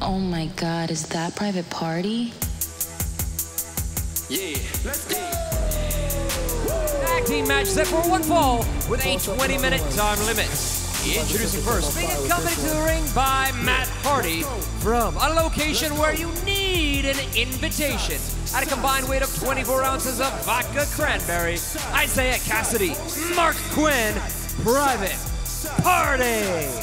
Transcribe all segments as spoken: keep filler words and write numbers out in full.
Oh my God, is that Private Party? Yeah, let's go! Tag team match set for one fall with a twenty minute time limit. Introducing first, being accompanied to the ring by Matt Hardy from a location where you need an invitation. At a combined weight of twenty-four ounces of vodka cranberry, Isiah Kassidy, Marq Quen, Private Party.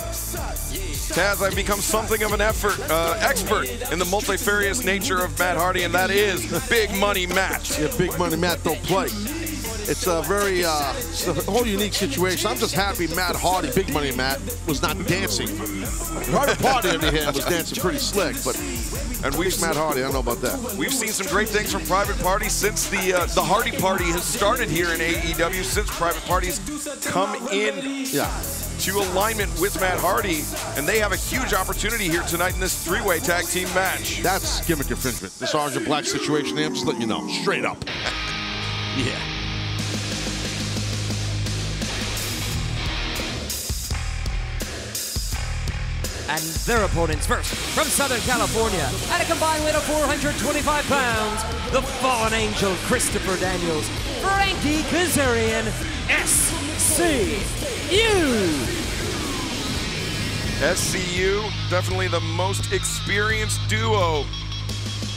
Taz, I've become something of an effort, uh, expert in the multifarious nature of Matt Hardy, and that is Big Money Matt. Yeah, Big Money Matt don't play. It's a very, uh, it's a whole unique situation. I'm just happy Matt Hardy, Big Money Matt, was not dancing. Private Party on the other hand was dancing pretty slick, but and we've Matt Hardy, I don't know about that. We've seen some great things from Private Party since the uh, the Hardy Party has started here in A E W. Since Private Party's come in. Yeah. To alignment with Matt Hardy, and they have a huge opportunity here tonight in this three-way tag team match. That's gimmick infringement. This orange and black situation, I'm just letting you know, straight up. Yeah. And their opponents first, from Southern California, at a combined weight of four hundred twenty-five pounds, the Fallen Angel, Christopher Daniels, Frankie Kazarian, S C U. S C U, definitely the most experienced duo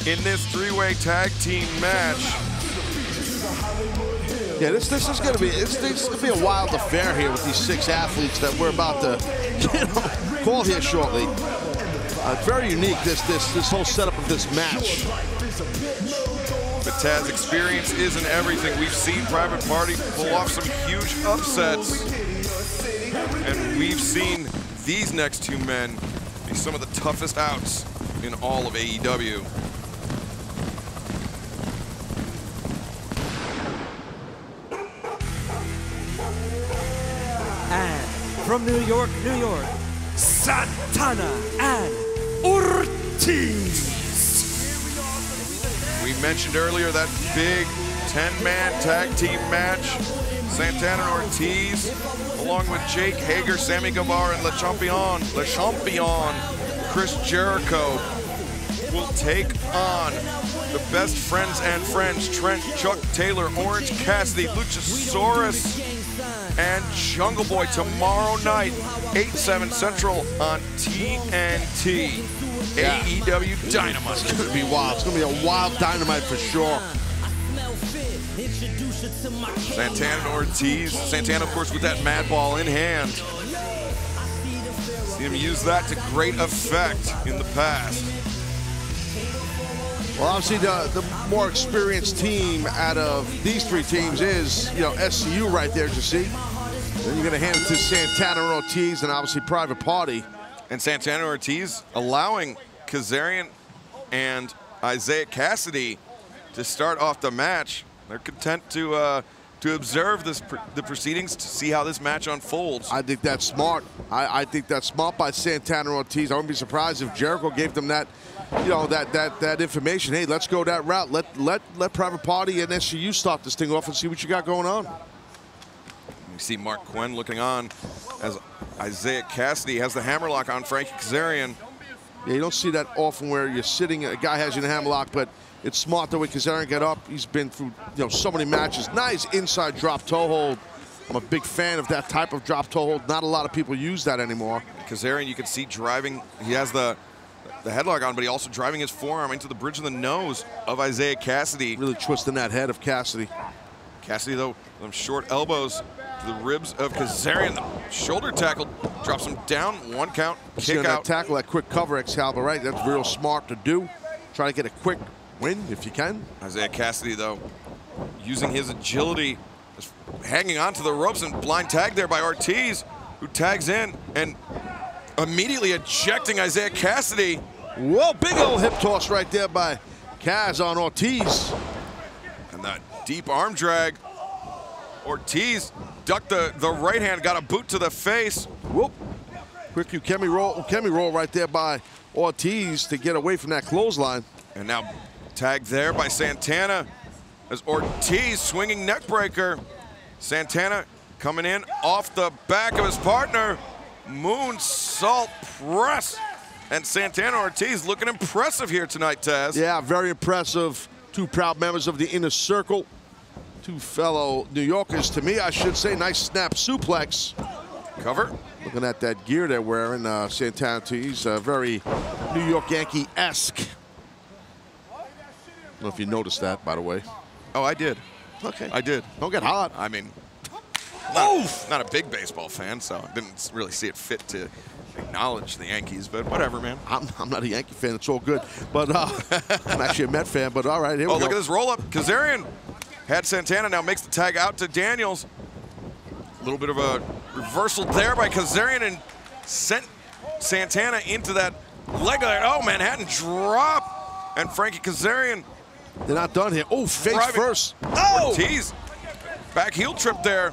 in this three-way tag team match. Yeah, this this is gonna be it's, this could be a wild affair here with these six athletes that we're about to, you know, call here shortly. Uh, very unique this this this whole setup of this match. But Taz, experience isn't everything. We've seen Private Party pull off some huge upsets, and we've seen these next two men be some of the toughest outs in all of A E W. And from New York, New York, Santana and Ortiz. We mentioned earlier that big ten man tag team match. Santana and Ortiz, along with Jake Hager, Sammy Guevara, and Le Champion, Le Champion, Chris Jericho, will take on the best friends and friends, Trent, Chuck Taylor, Orange Cassidy, Luchasaurus, and Jungle Boy tomorrow night, eight, seven Central on T N T. Yeah. A E W Dynamite. It's gonna be wild. It's gonna be a wild Dynamite for sure. Santana and Ortiz. Santana, of course, with that mad ball in hand. See him use that to great effect in the past. Well, obviously, the, the more experienced team out of these three teams is, you know, S C U right there, as you see. Then you're going to hand it to Santana and Ortiz and obviously Private Party. And Santana and Ortiz allowing Kazarian and Isiah Kassidy to start off the match. They're content to uh, to observe this pr the proceedings to see how this match unfolds. I think that's smart. I, I think that's smart by Santana Ortiz. I wouldn't be surprised if Jericho gave them that, you know, that that that information. Hey, let's go that route. Let let let Private Party and S C U start this thing off and see what you got going on. We see Marq Quen looking on as Isiah Kassidy has the hammerlock on Frankie Kazarian. Yeah, you don't see that often where you're sitting, a guy has you in a hammerlock, but it's smart the way Kazarian got up. He's been through, you know, so many matches. Nice inside drop toe hold. I'm a big fan of that type of drop toe hold. Not a lot of people use that anymore. Kazarian, you can see driving. He has the the headlock on, but he also driving his forearm into the bridge of the nose of Isiah Kassidy. Really twisting that head of Kassidy. Kassidy, though, with them short elbows to the ribs of Kazarian. The shoulder tackle drops him down. One count. Kick out. That tackle, that quick cover, Excalibur, right? That's real smart to do. Try to get a quick win if you can. Isiah Kassidy, though, using his agility, just hanging on to the ropes, and blind tag there by Ortiz, who tags in and immediately ejecting Isiah Kassidy. Whoa, big old hip toss right there by Kaz on Ortiz. And that deep arm drag. Ortiz ducked the, the right hand, got a boot to the face. Whoop. Quick ukemi roll, ukemi roll right there by Ortiz to get away from that clothesline. And now tagged there by Santana as Ortiz swinging neck breaker. Santana coming in off the back of his partner. Moonsault press And Santana Ortiz looking impressive here tonight, Taz. Yeah, very impressive. Two proud members of the Inner Circle. Two fellow New Yorkers, to me, I should say. Nice snap suplex. Cover. Looking at that gear they're wearing, uh, Santana Ortiz, uh, very New York Yankee-esque. I don't know if you noticed that, by the way. Oh, I did. Okay. I did. Don't get hot. I mean, not, not a big baseball fan, so I didn't really see it fit to acknowledge the Yankees, but whatever, man. I'm, I'm not a Yankee fan. It's all good. But uh, I'm actually a Met fan, but all right, here oh, we go. Oh, look at this roll-up. Kazarian had Santana, now makes the tag out to Daniels. A little bit of a reversal there by Kazarian and sent Santana into that leg. Oh, Manhattan drop. And Frankie Kazarian. They're not done here. Oh, face driving. First. Oh! Ortiz. Back heel trip there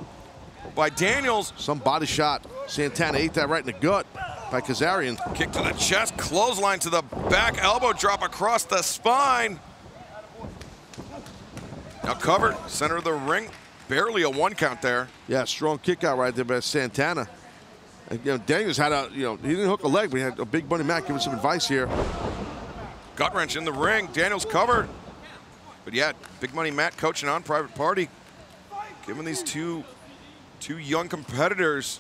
by Daniels. Some body shot. Santana ate that right in the gut by Kazarian. Kick to the chest, clothesline to the back, elbow drop across the spine. Now covered, center of the ring. Barely a one count there. Yeah, strong kick out right there by Santana. And, you know, Daniels had a, you know, he didn't hook a leg, but he had a big Bunny Mac giving some advice here. Gut wrench in the ring. Daniels covered. But yeah, Big Money Matt coaching on Private Party, giving these two, two young competitors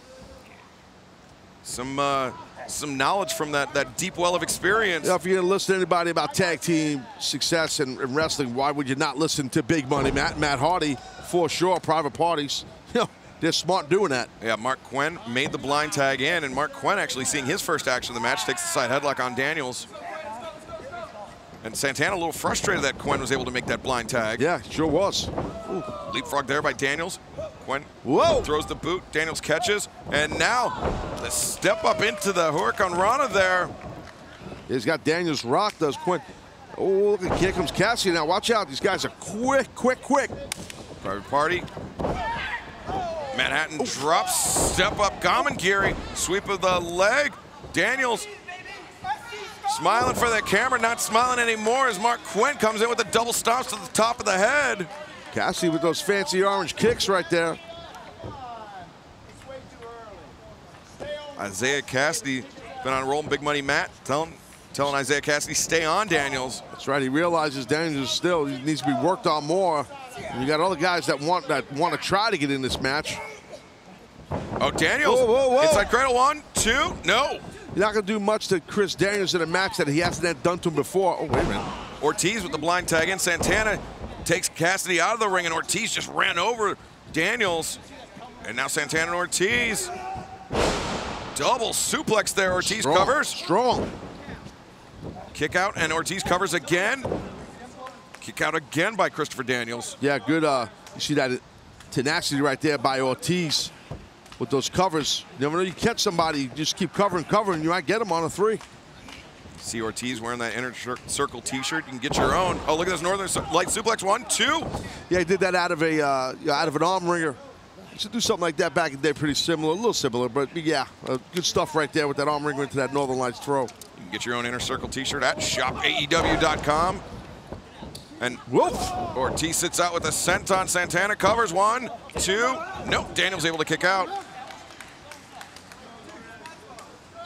some uh, some knowledge from that that deep well of experience. Yeah, if you're gonna listen to anybody about tag team success and, and wrestling, why would you not listen to Big Money Matt, Matt Hardy for sure? Private Parties, you know, they're smart doing that. Yeah, Marq Quen made the blind tag in, and Marq Quen actually seeing his first action of the match takes the side headlock on Daniels. And Santana a little frustrated that Quen was able to make that blind tag. Yeah, sure was. Ooh. Leapfrog there by Daniels. Quen Whoa. throws the boot. Daniels catches. And now the step up into the Hurricane Rana there. He's got Daniels rocked, does Quen. Oh, look, here comes Cassidy now. Watch out. These guys are quick, quick, quick. Private Party. Manhattan Ooh. drops. Step up. Gamangiri. Sweep of the leg. Daniels. Smiling for the camera, not smiling anymore as Marq Quen comes in with the double stomps to the top of the head. Cassidy with those fancy orange kicks right there. Isiah Kassidy been on a roll, Big Money Matt telling, telling Isiah Kassidy stay on Daniels. That's right, he realizes Daniels still he needs to be worked on more. And you got other guys that want that want to try to get in this match. Oh, Daniels, whoa, whoa, whoa. Inside cradle, one, two, no. You're not going to do much to Chris Daniels in a match that he hasn't done to him before. Oh, wait a minute. Ortiz with the blind tag in. Santana takes Cassidy out of the ring, and Ortiz just ran over Daniels. And now Santana and Ortiz. Double suplex there. Ortiz strong, covers. Strong. Kick out, and Ortiz covers again. Kick out again by Christopher Daniels. Yeah, good. Uh, you see that tenacity right there by Ortiz. With those covers, you never know, you catch somebody, you just keep covering, covering, you might get them on a three. See Ortiz wearing that Inner Circle t-shirt, you can get your own. Oh, look at this Northern Light suplex, one, two. Yeah, he did that out of a uh, out of an arm ringer. You should do something like that back in the day, pretty similar, a little similar, but yeah, uh, good stuff right there with that arm ringer into that Northern Lights throw. You can get your own Inner Circle t-shirt at shop A E W dot com. And whoop! Ortiz sits out with a senton. Santana covers one, two. Nope, Daniels able to kick out.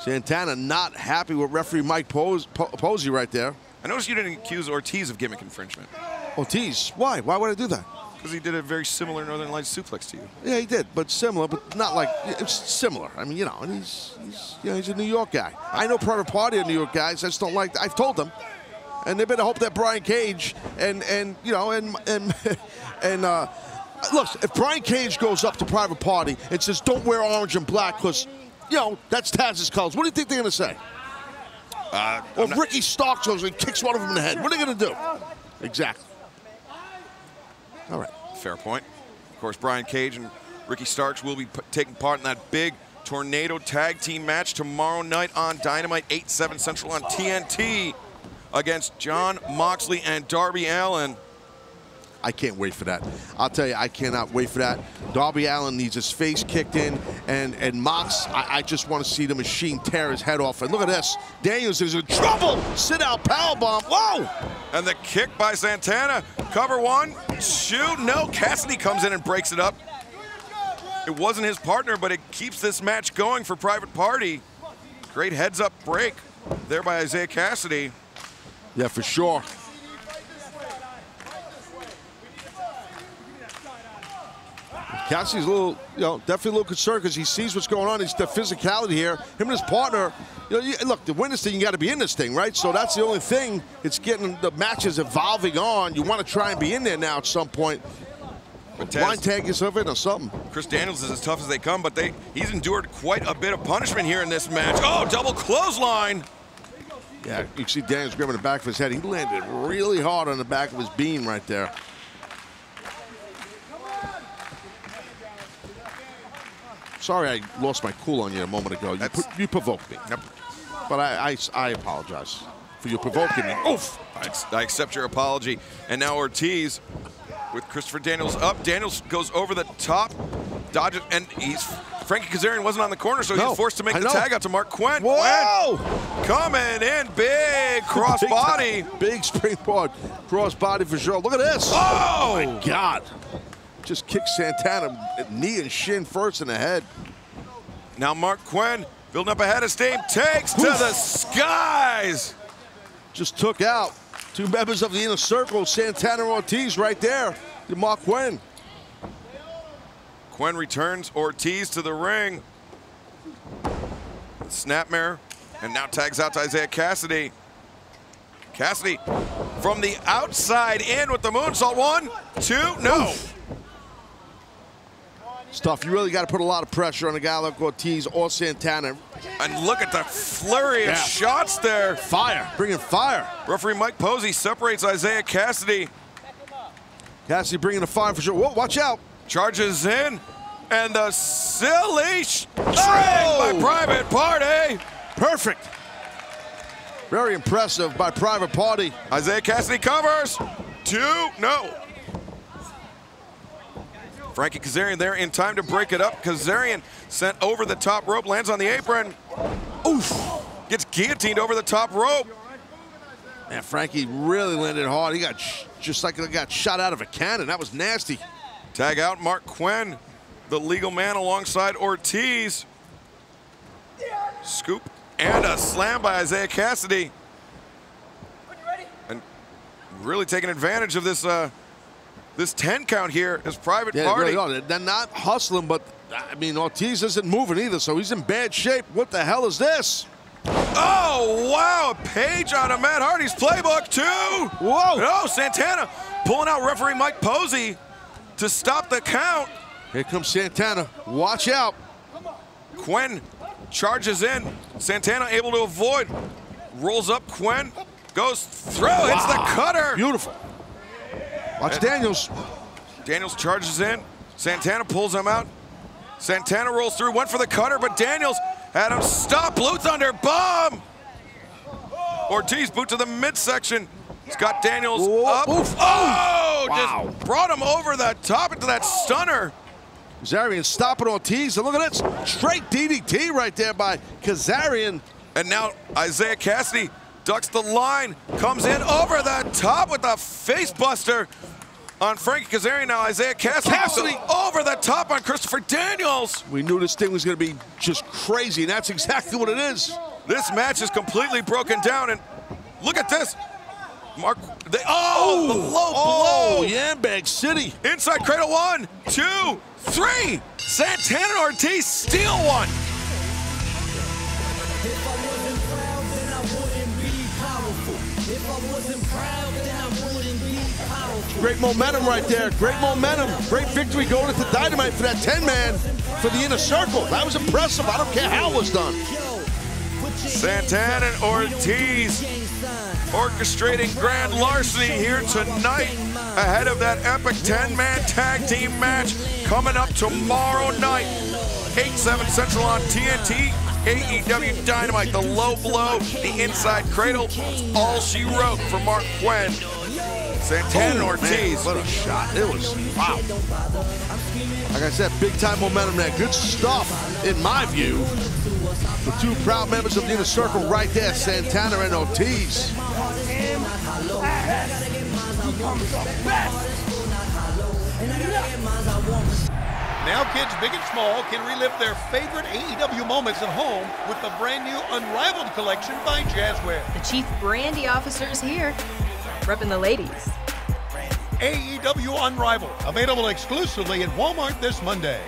Santana not happy with referee Mike Posey, Posey right there. I noticed you didn't accuse Ortiz of gimmick infringement. Ortiz? Why? Why would I do that? Because he did a very similar Northern Lights suplex to you. Yeah, he did, but similar, but not like, it's similar. I mean, you know, and he's, he's, you know, he's a New York guy. I know Private Party are New York guys. I just don't like, I've told them. And they better hope that Brian Cage and, and you know, and, and, and uh, look, if Brian Cage goes up to Private Party and says, don't wear orange and black because, you know, that's Taz's colors, what do you think they're going to say? Uh, or if Ricky Starks goes and kicks one of them in the head, what are they going to do? Exactly. All right. Fair point. Of course, Brian Cage and Ricky Starks will be p taking part in that big Tornado Tag Team match tomorrow night on Dynamite, eight, seven Central on T N T. Against John Moxley and Darby Allin. I can't wait for that. I'll tell you, I cannot wait for that. Darby Allin needs his face kicked in, and, and Mox, I, I just want to see the machine tear his head off. And look at this. Daniels is in trouble. Sit out, powerbomb. Whoa! And the kick by Santana. Cover one, two, no. Cassidy comes in and breaks it up. It wasn't his partner, but it keeps this match going for Private Party. Great heads-up break there by Isiah Kassidy. Yeah, for sure. Cassidy's a little, you know, definitely a little concerned because he sees what's going on. It's the physicality here. Him and his partner, you know, you, look, to win this thing, you got to be in this thing, right? So that's the only thing. It's getting the matches evolving on. You want to try and be in there now at some point. Blind tag yourself in or something. Chris Daniels is as tough as they come, but they he's endured quite a bit of punishment here in this match. Oh, double clothesline. Yeah, you see Daniels grabbing the back of his head. He landed really hard on the back of his bean right there. Sorry, I lost my cool on you a moment ago. You, you provoked me. Yep. But I, I, I apologize for you provoking me. Oof! I, I accept your apology. And now Ortiz with Christopher Daniels up. Daniels goes over the top, dodges, and he's Frankie Kazarian wasn't on the corner, so no, he's forced to make I the know. tag out to Marq Quen. Whoa! Quen coming in big, cross big body. Time. Big springboard, cross body for sure. Look at this. Oh, oh my God. Just kicks Santana knee and shin first in the head. Now Marq Quen building up a head of steam, takes Oof. to the skies. Just took out two members of the Inner Circle, Santana and Ortiz right there. The Marq Quen. Quen returns Ortiz to the ring. Snapmare, and now tags out to Isiah Kassidy. Kassidy from the outside in with the moonsault. One, two, no. Oof. Stuff. You really got to put a lot of pressure on a guy like Ortiz or Santana. And look at the flurry yeah. of shots there. Fire. Bringing fire. Referee Mike Posey separates Isiah Kassidy. Kassidy bringing the fire for sure. Whoa, watch out. Charges in. And the silly sh oh! by Private Party. Perfect. Very impressive by Private Party. Isiah Kassidy covers. Two. No. Frankie Kazarian there in time to break it up. Kazarian sent over the top rope, lands on the apron. Oof! Gets guillotined over the top rope. Man, Frankie really landed hard. He got sh just like he got shot out of a cannon. That was nasty. Tag out Marq Quen, the legal man alongside Ortiz. Scoop and a slam by Isiah Kassidy. And really taking advantage of this uh, This ten count here is Private yeah, Party. Really They're not hustling, but I mean, Ortiz isn't moving either, so he's in bad shape. What the hell is this? Oh, wow, a page out of Matt Hardy's playbook, too. Whoa. No, Santana pulling out referee Mike Posey to stop the count. Here comes Santana. Watch out. Quen charges in. Santana able to avoid. Rolls up Quen, goes through, wow. hits the cutter. Beautiful. Watch and Daniels. Daniels charges in. Santana pulls him out. Santana rolls through, went for the cutter, but Daniels had him stop. Blue Thunder bomb. Ortiz boot to the midsection. He's got Daniels Whoa, up. Oof, oh, wow. Just brought him over the top into that stunner. Kazarian stopping Ortiz, and look at this. Straight D D T right there by Kazarian. And now Isiah Kassidy ducks the line, comes in over the top with a face buster on Frankie Kazarian. Now Isiah Kassidy, Kassidy over the top on Christopher Daniels. We knew this thing was going to be just crazy, and that's exactly what it is. This match is completely broken down, and look at this. Marq, they, oh, the low blow. Oh, Yambag City. Inside cradle, one, two, three. Santana and Ortiz steal one. Great momentum right there. Great momentum. Great victory going into Dynamite for that ten man for the Inner Circle. That was impressive. I don't care how it was done. Santana and Ortiz orchestrating grand larceny here tonight ahead of that epic ten man tag team match coming up tomorrow night, eight, seven Central on T N T. A E W Dynamite, the low blow, the inside cradle, all she wrote for Marq Quen. Santana oh, Ortiz. Man, what a shot. It was, wow. Like I said, big time momentum there. Good stuff, in my view. The two proud members of the Inner Circle right there, Santana and Ortiz. Best. Now kids big and small can relive their favorite A E W moments at home with the brand new Unrivaled Collection by Jazzwares. The chief brandy officer is here, repping the ladies. A E W Unrivaled, available exclusively at Walmart this Monday.